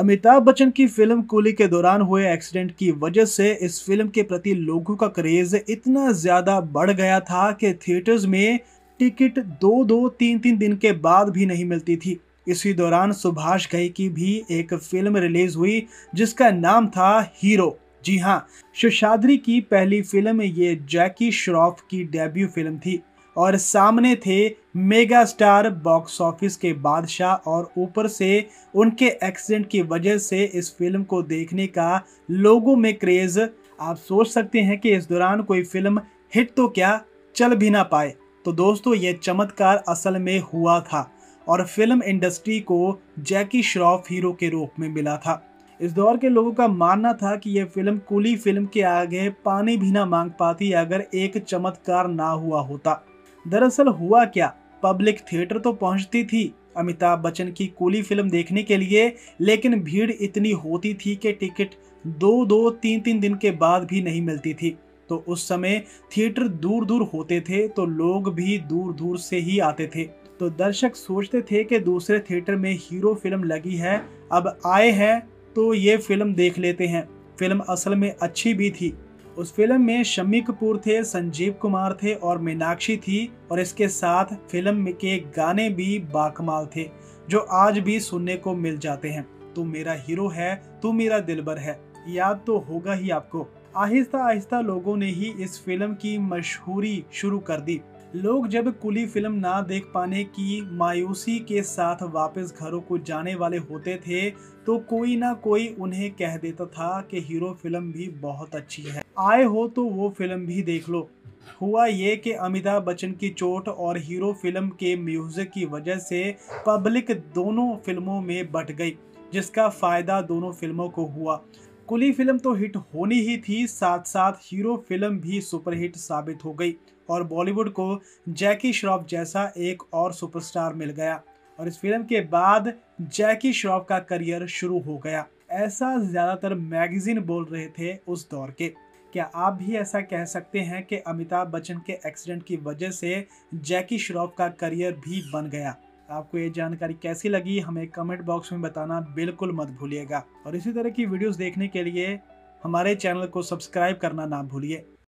अमिताभ बच्चन की फिल्म कुली के दौरान हुए एक्सीडेंट की वजह से इस फिल्म के प्रति लोगों का क्रेज इतना ज़्यादा बढ़ गया था कि थिएटर्स में टिकट 2-2, 3-3 दिन के बाद भी नहीं मिलती थी। इसी दौरान सुभाष घई की भी एक फिल्म रिलीज हुई जिसका नाम था हीरो। जी हाँ, शुशादरी की पहली फिल्म ये जैकी श्रॉफ की डेब्यू फिल्म थी और सामने थे मेगा स्टार, बॉक्स ऑफिस के बादशाह, और ऊपर से उनके एक्सीडेंट की वजह से इस फिल्म को देखने का लोगों में क्रेज़। आप सोच सकते हैं कि इस दौरान कोई फिल्म हिट तो क्या चल भी ना पाए। तो दोस्तों, ये चमत्कार असल में हुआ था और फिल्म इंडस्ट्री को जैकी श्रॉफ हीरो के रूप में मिला था। इस दौर के लोगों का मानना था कि यह फिल्म कुली फिल्म के आगे पानी भी ना मांग पाती अगर एक चमत्कार ना हुआ होता। दरअसल हुआ क्या, पब्लिक थिएटर तो पहुंचती थी अमिताभ बच्चन की कुली फिल्म देखने के लिए, लेकिन भीड़ इतनी होती थी कि टिकट 2-2, 3-3 दिन के बाद भी नहीं मिलती थी। तो उस समय थिएटर दूर दूर होते थे तो लोग भी दूर दूर से ही आते थे। तो दर्शक सोचते थे कि दूसरे थिएटर में हीरो फिल्म लगी है, अब आए हैं तो ये फिल्म देख लेते हैं। फिल्म असल में अच्छी भी थी। उस फिल्म में शम्मी कपूर थे, संजीव कुमार थे और मीनाक्षी थी, और इसके साथ फिल्म के गाने भी बाकमाल थे जो आज भी सुनने को मिल जाते हैं। तू मेरा हीरो है, तू मेरा दिलबर है, याद तो होगा ही आपको। आहिस्ता आहिस्ता लोगों ने ही इस फिल्म की मशहूरी शुरू कर दी। लोग जब कुली फिल्म ना देख पाने की मायूसी के साथ वापस घरों को जाने वाले होते थे तो कोई ना कोई उन्हें कह देता था कि हीरो फिल्म भी बहुत अच्छी है, आए हो तो वो फिल्म भी देख लो। हुआ ये कि अमिताभ बच्चन की चोट और हीरो फिल्म के म्यूजिक की वजह से पब्लिक दोनों फिल्मों में बट गई, जिसका फायदा दोनों फिल्मों को हुआ। कुली फिल्म तो हिट होनी ही थी, साथ साथ हीरो फिल्म भी सुपरहिट साबित हो गई और बॉलीवुड को जैकी श्रॉफ जैसा एक और सुपरस्टार मिल गया। और इस फिल्म के बाद जैकी श्रॉफ का करियर शुरू हो गया, ऐसा ज़्यादातर मैगजीन बोल रहे थे उस दौर के। क्या आप भी ऐसा कह सकते हैं कि अमिताभ बच्चन के एक्सीडेंट की वजह से जैकी श्रॉफ का करियर भी बन गया? आपको ये जानकारी कैसी लगी हमें कमेंट बॉक्स में बताना बिल्कुल मत भूलिएगा, और इसी तरह की वीडियोस देखने के लिए हमारे चैनल को सब्सक्राइब करना ना भूलिए।